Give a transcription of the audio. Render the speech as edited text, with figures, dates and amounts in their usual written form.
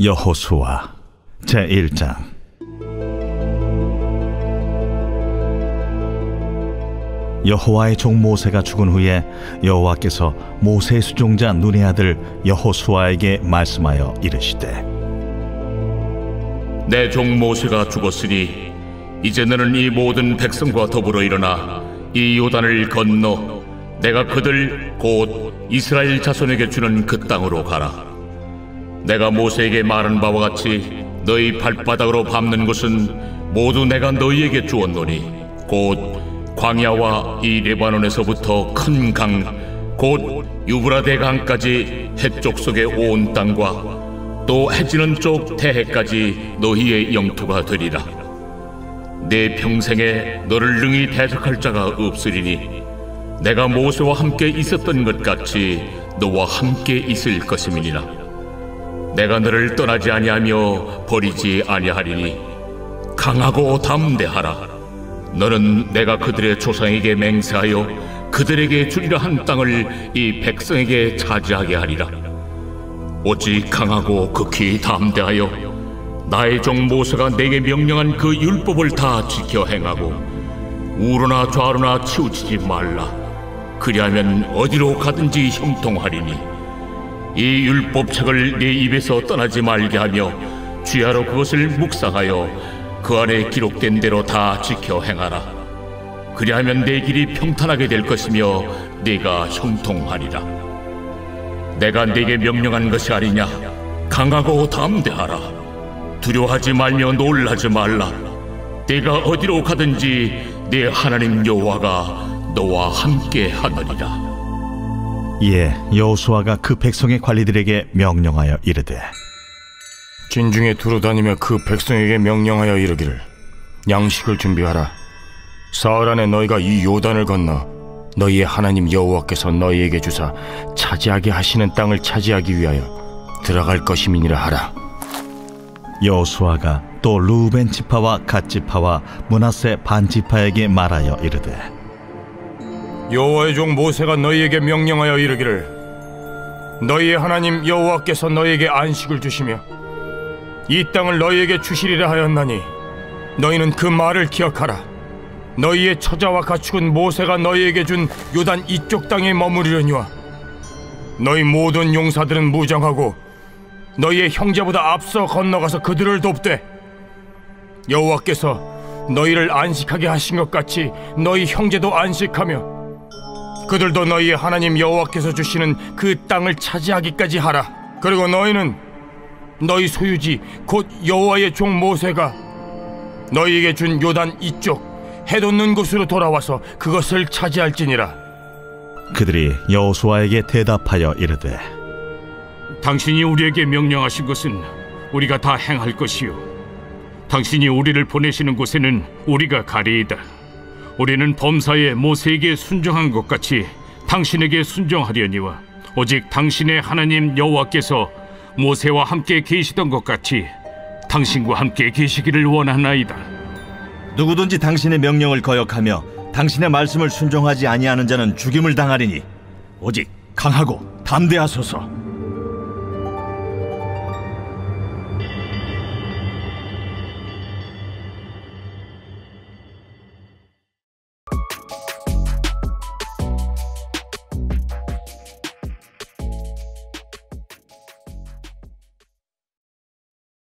여호수아 제1장. 여호와의 종 모세가 죽은 후에 여호와께서 모세의 수종자 눈의 아들 여호수아에게 말씀하여 이르시되, 내 종 모세가 죽었으니 이제 너는 이 모든 백성과 더불어 일어나 이 요단을 건너 내가 그들 곧 이스라엘 자손에게 주는 그 땅으로 가라. 내가 모세에게 말한 바와 같이 너희 발바닥으로 밟는 것은 모두 내가 너희에게 주었노니, 곧 광야와 이 레바논에서부터 큰 강 곧 유브라데 강까지 해쪽 속의 온 땅과 또 해지는 쪽 태해까지 너희의 영토가 되리라. 내 평생에 너를 능히 대적할 자가 없으리니 내가 모세와 함께 있었던 것 같이 너와 함께 있을 것임이니라. 내가 너를 떠나지 아니하며 버리지 아니하리니 강하고 담대하라. 너는 내가 그들의 조상에게 맹세하여 그들에게 주리라 한 땅을 이 백성에게 차지하게 하리라. 오직 강하고 극히 담대하여 나의 종 모세가 내게 명령한 그 율법을 다 지켜 행하고 우로나 좌로나 치우치지 말라. 그리하면 어디로 가든지 형통하리니 이 율법책을 내 입에서 떠나지 말게 하며 주야로 그것을 묵상하여 그 안에 기록된 대로 다 지켜 행하라. 그리하면 내 길이 평탄하게 될 것이며 네가 형통하리라. 내가 네게 명령한 것이 아니냐. 강하고 담대하라. 두려워하지 말며 놀라지 말라. 네가 어디로 가든지 네 하나님 여호와가 너와 함께 하느니라. 이에 여호수아가 그 백성의 관리들에게 명령하여 이르되, 진중에 두루다니며 그 백성에게 명령하여 이르기를, 양식을 준비하라. 사흘 안에 너희가 이 요단을 건너 너희의 하나님 여호와께서 너희에게 주사 차지하게 하시는 땅을 차지하기 위하여 들어갈 것임이니라 하라. 여호수아가 또 르우벤 지파와 갓 지파와 므낫세 반 지파에게 말하여 이르되, 여호와의 종 모세가 너희에게 명령하여 이르기를, 너희의 하나님 여호와께서 너희에게 안식을 주시며 이 땅을 너희에게 주시리라 하였나니 너희는 그 말을 기억하라. 너희의 처자와 가축은 모세가 너희에게 준 요단 이쪽 땅에 머무르려니와 너희 모든 용사들은 무장하고 너희의 형제보다 앞서 건너가서 그들을 돕되, 여호와께서 너희를 안식하게 하신 것 같이 너희 형제도 안식하며 그들도 너희의 하나님 여호와께서 주시는 그 땅을 차지하기까지 하라. 그리고 너희는 너희 소유지 곧 여호와의 종 모세가 너희에게 준 요단 이쪽 해 돋는 곳으로 돌아와서 그것을 차지할지니라. 그들이 여호수아에게 대답하여 이르되, 당신이 우리에게 명령하신 것은 우리가 다 행할 것이요, 당신이 우리를 보내시는 곳에는 우리가 가리이다. 우리는 범사에 모세에게 순종한 것 같이 당신에게 순종하려니와 오직 당신의 하나님 여호와께서 모세와 함께 계시던 것 같이 당신과 함께 계시기를 원하나이다. 누구든지 당신의 명령을 거역하며 당신의 말씀을 순종하지 아니하는 자는 죽임을 당하리니 오직 강하고 담대하소서.